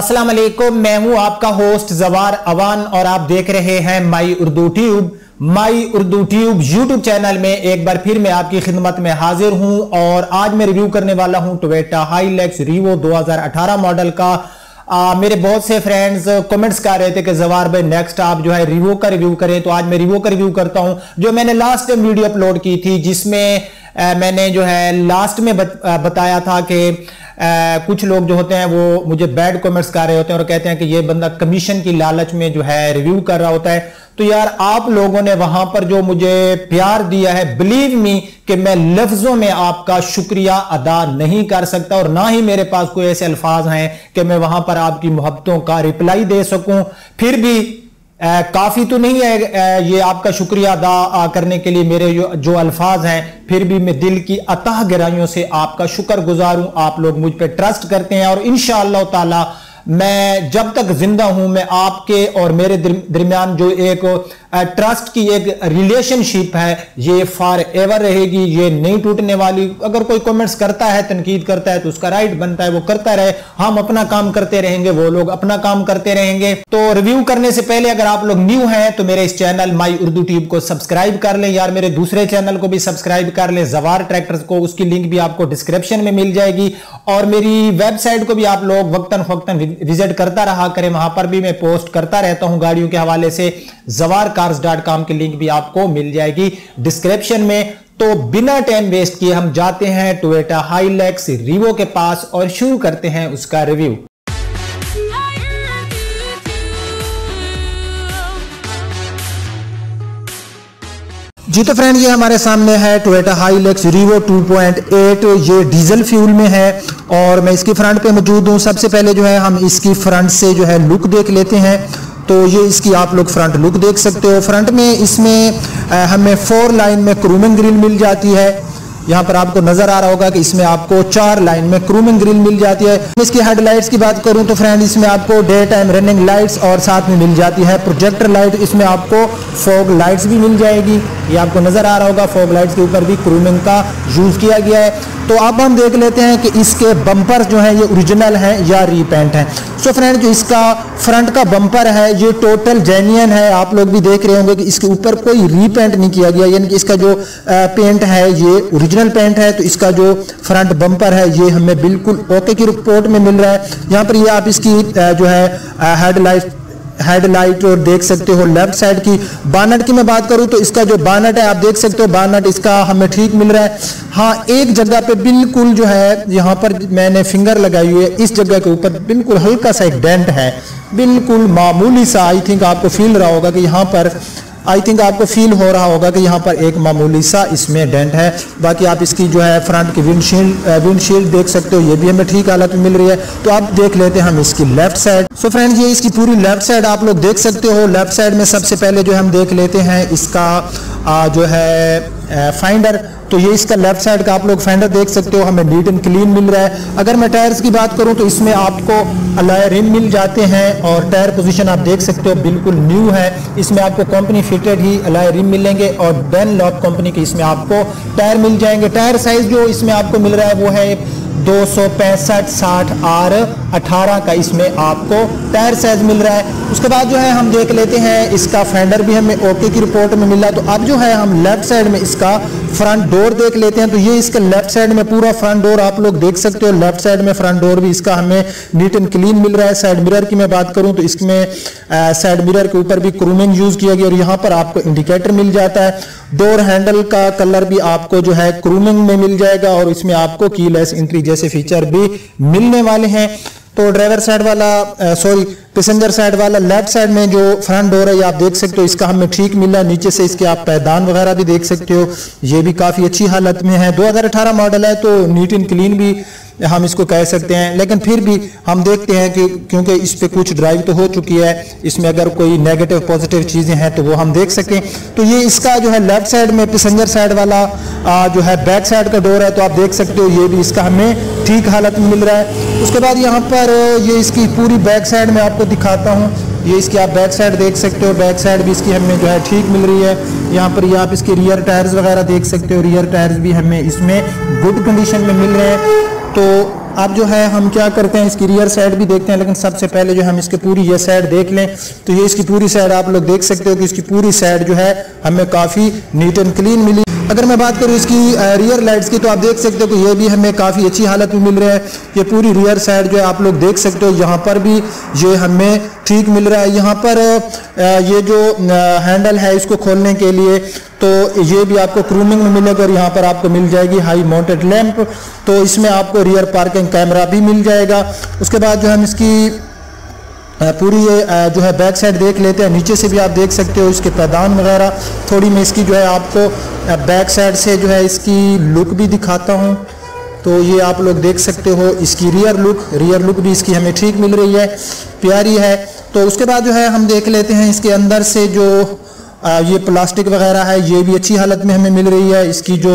अस्सलाम वालेकुम, मैं हूं आपका होस्ट जवार अवान और आप देख रहे हैं माई उर्दू ट्यूब। माई उर्दू ट्यूब यूट्यूब चैनल में एक बार फिर मैं आपकी खिदमत में हाजिर हूं और आज मैं रिव्यू करने वाला हूं टोयोटा हाईलक्स रीवो 2018 मॉडल का। मेरे बहुत से फ्रेंड्स कमेंट्स कर रहे थे कि जवार भाई नेक्स्ट आप जो है रिव्यू का रिव्यू करें, तो आज मैं रिव्यू का रिव्यू करता हूं। जो मैंने लास्ट टाइम वीडियो अपलोड की थी जिसमें मैंने जो है लास्ट में बताया था कि कुछ लोग जो होते हैं वो मुझे बैड कमेंट्स कर रहे होते हैं और कहते हैं कि ये बंदा कमीशन की लालच में जो है रिव्यू कर रहा होता है। तो यार आप लोगों ने वहां पर जो मुझे प्यार दिया है, बिलीव मी कि मैं लफ्जों में आपका शुक्रिया अदा नहीं कर सकता और ना ही मेरे पास कोई ऐसे अल्फाज हैं कि मैं वहां पर आपकी मोहब्बतों का रिप्लाई दे सकूं। फिर भी काफ़ी तो नहीं है ये आपका शुक्रिया अदा करने के लिए मेरे जो अल्फाज हैं, फिर भी मैं दिल की अतः गहराइयों से आपका शुक्र गुजार हूं। आप लोग मुझ पर ट्रस्ट करते हैं और इंशाअल्लाह ताला मैं जब तक जिंदा हूं मैं आपके और मेरे दरमियान जो एक ट्रस्ट की एक रिलेशनशिप है ये फॉर एवर रहेगी, ये नहीं टूटने वाली। अगर कोई कमेंट्स करता है, तनकीद करता है, तो उसका राइट बनता है वो करता रहे, हम अपना काम करते रहेंगे, वो लोग अपना काम करते रहेंगे। तो रिव्यू करने से पहले अगर आप लोग न्यू हैं तो मेरे इस चैनल माई उर्दू ट्यूब को सब्सक्राइब कर लें। यार मेरे दूसरे चैनल को भी सब्सक्राइब कर लें, जवार ट्रैक्टर्स को, उसकी लिंक भी आपको डिस्क्रिप्शन में मिल जाएगी। और मेरी वेबसाइट को भी आप लोग वक्तन फक्तन विजिट करता रहा करें, वहां पर भी मैं पोस्ट करता रहता हूं गाड़ियों के हवाले से। zawarcars.com की लिंक भी आपको मिल जाएगी डिस्क्रिप्शन में। तो बिना टाइम वेस्ट किए हम जाते हैं टोयोटा हाईलक्स रीवो के पास और शुरू करते हैं उसका रिव्यू। जी तो फ्रेंड, ये हमारे सामने है टोयोटा हाईलक्स रीवो 2.8। ये डीजल फ्यूल में है और मैं इसकी फ्रंट पे मौजूद हूँ। सबसे पहले जो है हम इसकी फ्रंट से जो है लुक देख लेते हैं। तो ये इसकी आप लोग फ्रंट लुक देख सकते हो। फ्रंट में इसमें हमें 4 लाइन में क्रूमिंग ग्रिल मिल जाती है। यहाँ पर आपको नजर आ रहा होगा कि इसमें आपको 4 लाइन में क्रूमिंग ग्रिल मिल जाती है। इसकी हेडलाइट्स की बात करूँ तो फ्रेंड इसमें आपको डे टाइम रनिंग लाइट्स और साथ में मिल जाती है प्रोजेक्टर लाइट। इसमें आपको फॉग लाइट्स भी मिल जाएगी, ये आपको नजर आ रहा होगा। फॉग लाइट्स के ऊपर भी क्रूमिंग का यूज किया गया है। तो अब हम देख लेते हैं कि इसके बम्पर जो है ये ओरिजिनल है या रीपेंट है। सो फ्रेंड जो इसका फ्रंट का बम्पर है ये टोटल जेन्युइन है। आप लोग भी देख रहे होंगे कि इसके ऊपर कोई रीपेंट नहीं किया गया, यानी कि इसका जो पेंट है ये ओरिजिनल पेंट है। तो इसका जो फ्रंट बम्पर है ये हमें बिल्कुल ओके की रिपोर्ट में मिल रहा है। यहाँ पर ये आप इसकी जो है हेडलाइट और देख सकते हो लेफ्ट साइड की। बानट की मैं बात करूं तो इसका जो बानट है आप देख सकते हो, बानट इसका हमें ठीक मिल रहा है। हाँ, एक जगह पे बिल्कुल जो है यहाँ पर मैंने फिंगर लगाई हुई है, इस जगह के ऊपर बिल्कुल हल्का सा एक डेंट है, बिल्कुल मामूली सा। आई थिंक आपको फील रहा होगा कि यहाँ पर यहाँ पर एक मामूली सा इसमें डेंट है। बाकी आप इसकी जो है फ्रंट की विंडशील्ड देख सकते हो, ये भी हमें ठीक हालत में मिल रही है। तो आप देख लेते हैं हम इसकी लेफ्ट साइड। सो फ्रेंड्स ये इसकी पूरी लेफ्ट साइड आप लोग देख सकते हो। लेफ्ट साइड में सबसे पहले जो हम देख लेते हैं इसका जो है फाइंडर। तो ये इसका लेफ्ट साइड का आप लोग फाइंडर देख सकते हो, हमें नीट एंड क्लीन मिल रहा है। अगर मैं टायर्स की बात करूं तो इसमें आपको अलॉय रिम मिल जाते हैं और टायर पोजीशन आप देख सकते हो बिल्कुल न्यू है। इसमें आपको कंपनी फिटेड ही अलॉय रिम मिलेंगे और डेनलॉप कंपनी के इसमें आपको टायर मिल जाएंगे। टायर साइज जो इसमें आपको मिल रहा है वो है 265/60R18 का इसमें आपको टायर साइज मिल रहा है। उसके बाद जो है हम देख लेते हैं इसका फेंडर भी हमें ओके की रिपोर्ट में मिला। तो अब जो है हम लेफ्ट साइड में इसका फ्रंट डोर देख लेते हैं। तो ये इसका लेफ्ट साइड में पूरा फ्रंट डोर आप लोग देख सकते हो। लेफ्ट साइड में फ्रंट डोर भी इसका हमें नीट एंड क्लीन मिल रहा है। साइड मिरर की मैं बात करूं तो इसमें साइड मिरर के ऊपर भी क्रूमिंग यूज किया गया और यहाँ पर आपको इंडिकेटर मिल जाता है। डोर हैंडल का कलर भी आपको जो है क्रूमिंग में मिल जाएगा और इसमें आपको कीलेस एंट्री जैसे फीचर भी मिलने वाले हैं। तो ड्राइवर साइड वाला पैसेंजर साइड वाला लेफ्ट साइड में जो फ्रंट डोर है ये आप देख सकते हो, इसका हमें ठीक मिला। नीचे से इसके आप पैदान वगैरह भी देख सकते हो, ये भी काफ़ी अच्छी हालत में है। 2018 मॉडल है तो नीट एंड क्लीन भी हम इसको कह सकते हैं, लेकिन फिर भी हम देखते हैं कि क्योंकि इस पर कुछ ड्राइव तो हो चुकी है, इसमें अगर कोई नेगेटिव पॉजिटिव चीज़ें हैं तो वो हम देख सकें। तो ये इसका जो है लेफ्ट साइड में पैसेंजर साइड वाला जो है बैक साइड का डोर है तो आप देख सकते हो, ये भी इसका हमें ठीक हालत में मिल रहा है। उसके बाद यहाँ पर ये इसकी पूरी बैक साइड में आपको दिखाता हूँ। ये इसकी आप बैक साइड देख सकते हो, बैक साइड भी इसकी हमें जो है ठीक मिल रही है। यहाँ पर ये आप इसके रियर टायर्स वगैरह देख सकते हो, रियर टायर्स भी हमें इसमें गुड कंडीशन में मिल रहे हैं। तो अब जो है हम क्या करते हैं, इसकी रियर साइड भी देखते हैं, लेकिन सबसे पहले जो हम इसकी पूरी ये साइड देख लें। तो ये इसकी पूरी साइड आप लोग देख सकते हो कि इसकी पूरी साइड जो है हमें काफ़ी नीट एंड क्लीन मिली। अगर मैं बात करूँ इसकी रियर लाइट्स की, तो आप देख सकते हो कि ये भी हमें काफ़ी अच्छी हालत में मिल रहा है। ये पूरी रियर साइड जो है आप लोग देख सकते हो, यहाँ पर भी ये हमें ठीक मिल रहा है। यहाँ पर ये जो हैंडल है इसको खोलने के लिए, तो ये भी आपको क्रूमिंग में मिलेगा और यहाँ पर आपको मिल जाएगी हाई माउंटेड लैंप, तो इसमें आपको रियर पार्किंग कैमरा भी मिल जाएगा। उसके बाद जो हम इसकी पूरी ये जो है बैक साइड देख लेते हैं। नीचे से भी आप देख सकते हो इसके पैदान वगैरह। थोड़ी मैं इसकी जो है आपको बैक साइड से जो है इसकी लुक भी दिखाता हूँ। तो ये आप लोग देख सकते हो इसकी रियर लुक भी इसकी हमें ठीक मिल रही है, प्यारी है। तो उसके बाद जो है हम देख लेते हैं इसके अंदर से जो ये प्लास्टिक वगैरह है, ये भी अच्छी हालत में हमें मिल रही है। इसकी जो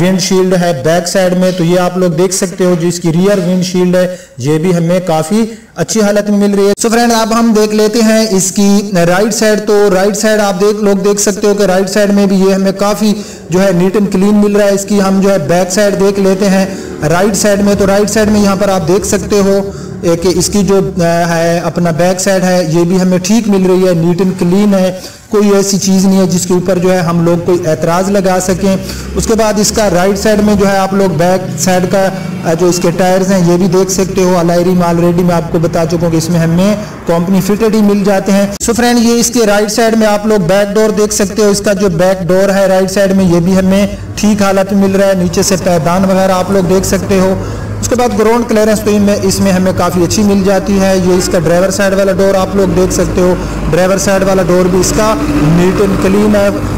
विंडशील्ड है बैक साइड में, तो ये आप लोग देख सकते हो, जो इसकी रियर विंडशील्ड है ये भी हमें काफ़ी अच्छी हालत में मिल रही है। सो फ्रेंड, अब हम देख लेते हैं इसकी राइट साइड। तो राइट साइड आप लोग देख सकते हो कि राइट साइड में भी ये हमें काफ़ी जो है नीट एंड क्लीन मिल रहा है। इसकी हम जो है बैक साइड देख लेते हैं राइट साइड में। तो राइट साइड में यहाँ पर आप देख सकते हो कि इसकी जो है अपना बैक साइड है ये भी हमें ठीक मिल रही है, नीट एंड क्लीन है। कोई ऐसी चीज़ नहीं है जिसके ऊपर जो है हम लोग कोई एतराज़ लगा सकें। उसके बाद इसका राइट साइड में जो है आप लोग बैक साइड का जो इसके टायर्स हैं ये भी देख सकते हो। अलायरी में ऑलरेडी मैं आपको बता चुका हूँ कि इसमें हमें कंपनी फिटेड ही मिल जाते हैं। सो फ्रेंड, ये इसके राइट साइड में आप लोग बैक डोर देख सकते हो। इसका जो बैक डोर है राइट साइड में ये भी हमें ठीक हालत में मिल रहा है। नीचे से पैदान वगैरह आप लोग देख सकते हो। उसके बाद ग्राउंड क्लियरेंस तो इसमें हमें काफ़ी अच्छी मिल जाती है। ये इसका ड्राइवर साइड वाला डोर आप लोग देख सकते हो। ड्राइवर साइड वाला डोर भी इसका नीट एंड क्लीन है।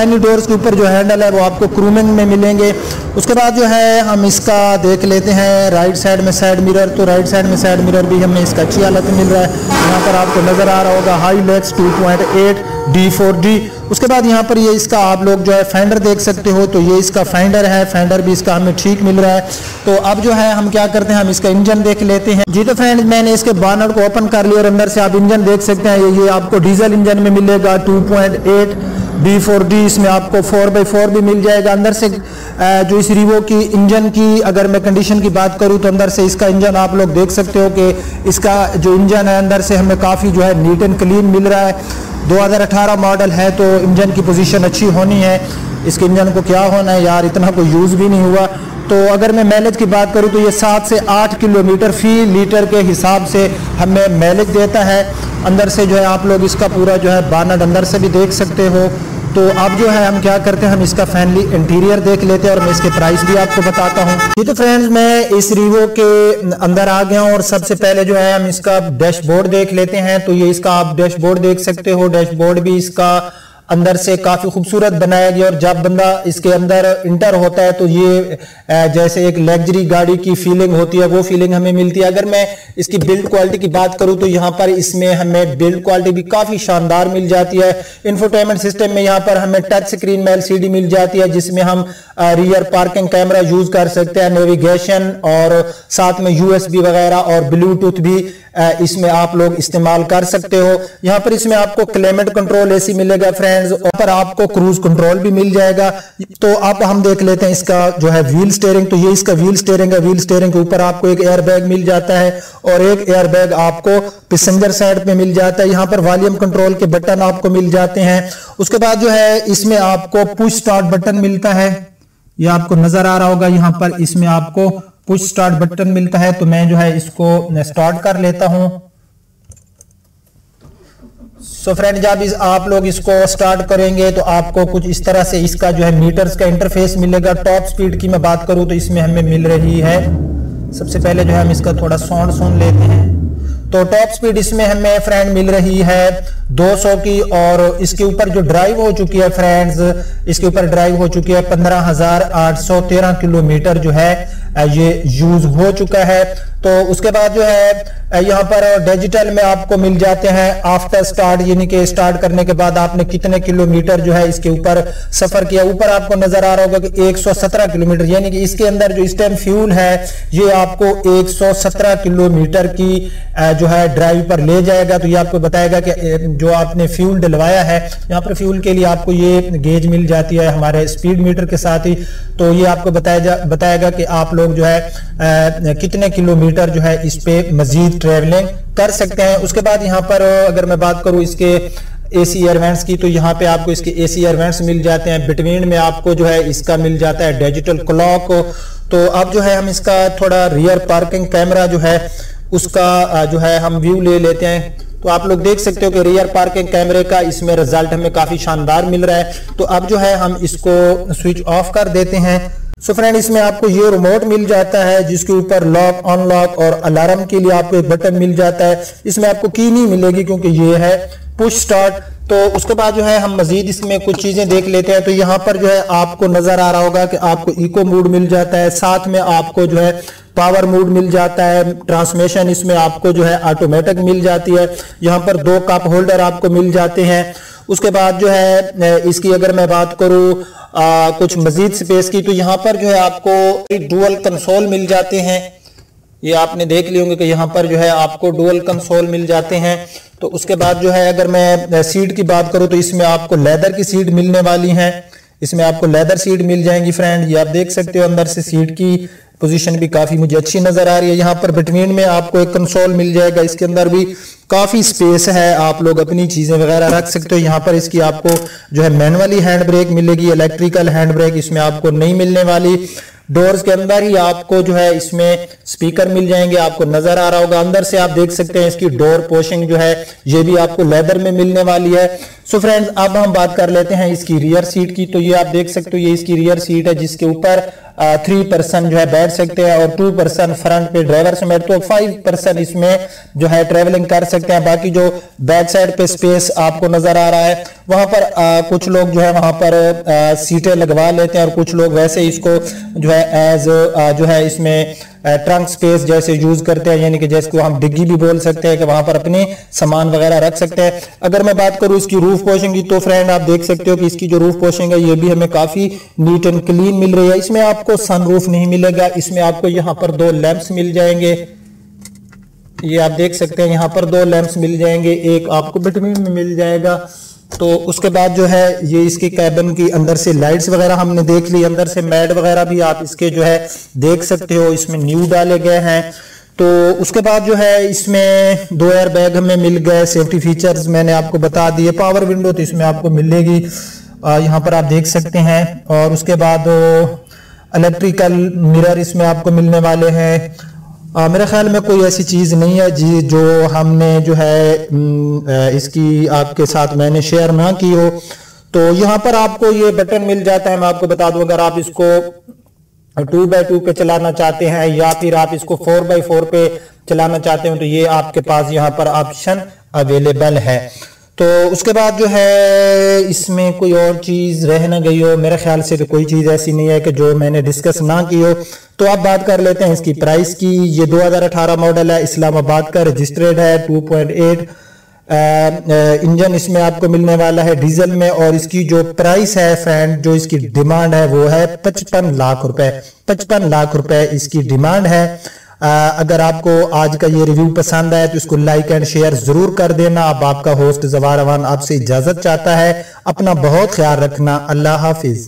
एनी डोर्स के ऊपर जो हैंडल है वो आपको क्रूमिंग में मिलेंगे। उसके बाद जो है हम इसका देख लेते हैं राइट साइड में साइड मिरर। तो राइट साइड में साइड मिरर भी हमें इसका अच्छी हालत में मिल रहा है। यहाँ पर आपको नज़र आ रहा होगा हाईलक्स 2.8 D4D। उसके बाद यहाँ पर ये इसका आप लोग जो है फेंडर देख सकते हो। तो ये इसका फेंडर है, फेंडर भी इसका हमें ठीक मिल रहा है। तो अब जो है हम क्या करते हैं, हम इसका इंजन देख लेते हैं। जी तो फ्रेंड, मैंने इसके बानर को ओपन कर लिया और अंदर से आप इंजन देख सकते हैं। ये आपको डीजल इंजन में मिलेगा 2.8 D4D। इसमें आपको 4x4 भी मिल जाएगा। अंदर से जो इस रिवो की इंजन की अगर मैं कंडीशन की बात करूं, तो अंदर से इसका इंजन आप लोग देख सकते हो कि इसका जो इंजन है अंदर से हमें काफ़ी जो है नीट एंड क्लीन मिल रहा है। 2018 मॉडल है, तो इंजन की पोजीशन अच्छी होनी है। इसके इंजन को क्या होना है यार, इतना कोई यूज़ भी नहीं हुआ। तो अगर मैं माइलेज की बात करूं, तो ये 7 से 8 किलोमीटर फी लीटर के हिसाब से हमें माइलेज देता है। अंदर से जो है आप लोग इसका पूरा जो है बानट अंदर से भी देख सकते हो। तो अब जो है हम क्या करते हैं, हम इसका फैमिली इंटीरियर देख लेते हैं और मैं इसके प्राइस भी आपको बताता हूँ। ये तो फ्रेंड्स, मैं इस रिवो के अंदर आ गया हूँ और सबसे पहले जो है हम इसका डैशबोर्ड देख लेते हैं। तो ये इसका आप डैशबोर्ड देख सकते हो। डैशबोर्ड भी इसका अंदर से काफ़ी खूबसूरत बनाया गया और जब बंदा इसके अंदर इंटर होता है तो ये जैसे एक लग्जरी गाड़ी की फीलिंग होती है, वो फीलिंग हमें मिलती है। अगर मैं इसकी बिल्ड क्वालिटी की बात करूं, तो यहाँ पर इसमें हमें बिल्ड क्वालिटी भी काफ़ी शानदार मिल जाती है। इंफोटेनमेंट सिस्टम में यहाँ पर हमें टच स्क्रीन में LCD मिल जाती है, जिसमें हम रियर पार्किंग कैमरा यूज़ कर सकते हैं, नेविगेशन और साथ में USB वगैरह और ब्लूटूथ भी इसमें आप लोग इस्तेमाल कर सकते हो। यहाँ पर इसमें आपको क्लाइमेट कंट्रोल AC मिलेगा फ्रेंड्स, और पर आपको क्रूज कंट्रोल भी मिल जाएगा। तो अब हम देख लेते हैं इसका जो है व्हील स्टीयरिंग। तो ये इसका व्हील स्टीयरिंग है। व्हील स्टीयरिंग के ऊपर आपको एक एयरबैग मिल जाता है और एक एयरबैग आपको पैसेंजर साइड पे मिल जाता है। यहाँ पर वॉल्यूम कंट्रोल के बटन आपको मिल जाते हैं। उसके बाद जो है इसमें आपको पुश स्टार्ट बटन मिलता है, ये आपको नजर आ रहा होगा। यहाँ पर इसमें आपको पुश स्टार्ट बटन मिलता है। तो मैं जो है इसको स्टार्ट कर लेता हूं। सो फ्रेंड, जब आप लोग इसको स्टार्ट करेंगे तो आपको कुछ इस तरह से इसका जो है मीटर्स का इंटरफेस मिलेगा। टॉप स्पीड की मैं बात करूं तो इसमें हमें मिल रही है, सबसे पहले जो है हम इसका थोड़ा साउंड सुन लेते हैं। तो टॉप स्पीड इसमें हमें फ्रेंड मिल रही है 200 की, और इसके ऊपर जो ड्राइव हो चुकी है फ्रेंड्स, इसके ऊपर ड्राइव हो चुकी है 15,813 किलोमीटर जो है ये यूज हो चुका है। तो उसके बाद जो है यहाँ पर डिजिटल में आपको मिल जाते हैं आफ्टर स्टार्ट, यानी कि स्टार्ट करने के बाद आपने कितने किलोमीटर जो है इसके ऊपर सफर किया। ऊपर आपको नजर आ रहा होगा कि 117 किलोमीटर, यानी कि इसके अंदर जो इस टाइम फ्यूल है ये आपको 117 किलोमीटर की जो है ड्राइव पर ले जाएगा। तो ये आपको बताएगा कि जो आपने फ्यूल डलवाया है, यहाँ पर फ्यूल के लिए आपको ये गेज मिल जाती है हमारे स्पीड मीटर के साथ ही। तो ये आपको बताएगा कि आप लोग जो है कितने किलोमीटर जो है इस पे मजीद ट्रेवलिंग कर सकते हैं। उसके बाद यहाँ पर अगर मैं बात करूं इसके एसी एयरवेंट्स की, तो यहाँ पे आपको इसके एसी एयरवेंट्स मिल जाते हैं। बिटवीन में आपको जो है इसका मिल जाता है डिजिटल क्लॉक। तो अब जो है हम इसका थोड़ा रियर पार्किंग कैमरा जो है उसका जो है हम व्यू ले लेते हैं। तो आप लोग देख सकते हो कि रियर पार्किंग कैमरे का इसमें रिजल्ट हमें काफी शानदार मिल रहा है। तो अब जो है हम इसको स्विच ऑफ कर देते हैं। सो फ्रेंड, इसमें आपको ये रिमोट मिल जाता है जिसके ऊपर लॉक, अनलॉक और अलार्म के लिए आपको एक बटन मिल जाता है। इसमें आपको की नहीं मिलेगी क्योंकि ये है पुश स्टार्ट। तो उसके बाद जो है हम मजीद इसमें कुछ चीजें देख लेते हैं। तो यहाँ पर जो है आपको नजर आ रहा होगा कि आपको इको मोड मिल जाता है, साथ में आपको जो है पावर मोड मिल जाता है। ट्रांसमिशन इसमें आपको जो है ऑटोमेटिक मिल जाती है। यहाँ पर 2 कप होल्डर आपको मिल जाते हैं। उसके बाद जो है इसकी अगर मैं बात करूँ कुछ मजीद स्पेस की, तो यहाँ पर जो है आपको डुअल कंसोल मिल जाते हैं। ये आपने देख लिए होंगे कि यहाँ पर जो है आपको डुअल कंसोल मिल जाते हैं। तो उसके बाद जो है अगर मैं सीट की बात करूँ तो इसमें आपको लेदर की सीट मिलने वाली है। इसमें आपको लेदर सीट मिल जाएंगी फ्रेंड। ये आप देख सकते हो अंदर से सीट की पोजीशन भी काफी मुझे अच्छी नजर आ रही है। यहाँ पर बिटवीन में आपको एक कंसोल मिल जाएगा। इसके अंदर भी काफी स्पेस है, आप लोग अपनी चीजें वगैरह रख सकते हो। यहाँ पर इसकी आपको जो है मैनुअली हैंड ब्रेक मिलेगी, इलेक्ट्रिकल हैंड ब्रेक इसमें आपको नहीं मिलने वाली। डोर्स के अंदर ही आपको जो है इसमें स्पीकर मिल जाएंगे, आपको नजर आ रहा होगा। अंदर से आप देख सकते हैं इसकी डोर पोशिंग जो है ये भी आपको लेदर में मिलने वाली है। सो फ्रेंड्स, अब हम बात कर लेते हैं इसकी रियर सीट की। तो ये आप देख सकते हो ये इसकी रियर सीट है जिसके ऊपर 3 पर्सन जो है बैठ सकते हैं और 2 पर्सन फ्रंट पे ड्राइवर समेत, तो 5 पर्सन इसमें जो है ट्रेवलिंग कर सकते हैं। बाकी जो बैक साइड पे स्पेस आपको नजर आ रहा है वहां पर कुछ लोग जो है वहां पर सीटें लगवा लेते हैं और कुछ लोग वैसे इसको जो है एज जो है इसमें ट्रंक स्पेस जैसे यूज करते हैं, यानी कि जिसको हम डिग्गी भी बोल सकते हैं, कि वहां पर अपने सामान वगैरह रख सकते हैं। अगर मैं बात करूं इसकी रूफ पोशिंग की, तो फ्रेंड आप देख सकते हो कि इसकी जो रूफ पोशिंग है ये भी हमें काफी नीट एंड क्लीन मिल रही है। इसमें आपको सनरूफ नहीं मिलेगा। इसमें आपको यहाँ पर 2 लैंप्स मिल जाएंगे। ये आप देख सकते हैं यहाँ पर 2 लैंप्स मिल जाएंगे, एक आपको बिटवीन में मिल जाएगा। तो उसके बाद जो है ये इसके कैबिन की अंदर से लाइट्स वगैरह हमने देख ली, अंदर से मैड वगैरह भी आप इसके जो है देख सकते हो, इसमें न्यू डाले गए हैं। तो उसके बाद जो है इसमें 2 एयर बैग हमें मिल गए। सेफ्टी फीचर्स मैंने आपको बता दिए। पावर विंडो तो इसमें आपको मिलेगी, यहाँ पर आप देख सकते हैं। और उसके बाद इलेक्ट्रिकल मिरर इसमें आपको मिलने वाले हैं। मेरे ख्याल में कोई ऐसी चीज़ नहीं है जी जो हमने जो है इसकी आपके साथ मैंने शेयर ना की हो। तो यहाँ पर आपको ये बटन मिल जाता है। मैं आपको बता दूं, अगर आप इसको 2x2 पे चलाना चाहते हैं या फिर आप इसको 4x4 पे चलाना चाहते हो, तो ये आपके पास यहाँ पर ऑप्शन अवेलेबल है। तो उसके बाद जो है इसमें कोई और चीज़ रह ना गई हो, मेरे ख्याल से कोई चीज़ ऐसी नहीं है कि जो मैंने डिस्कस ना की हो। तो आप बात कर लेते हैं इसकी प्राइस की। ये 2018 मॉडल है, इस्लामाबाद का रजिस्टर्ड है। 2.8 इंजन इसमें आपको मिलने वाला है डीजल में। और इसकी जो प्राइस है फ्रेंड, जो इसकी डिमांड है वो है 55 लाख रुपए। 55 लाख रुपए इसकी डिमांड है। अगर आपको आज का ये रिव्यू पसंद आए तो इसको लाइक एंड शेयर जरूर कर देना। अब आपका होस्ट जवार अवान आपसे इजाजत चाहता है। अपना बहुत ख्याल रखना। अल्लाह हाफिज।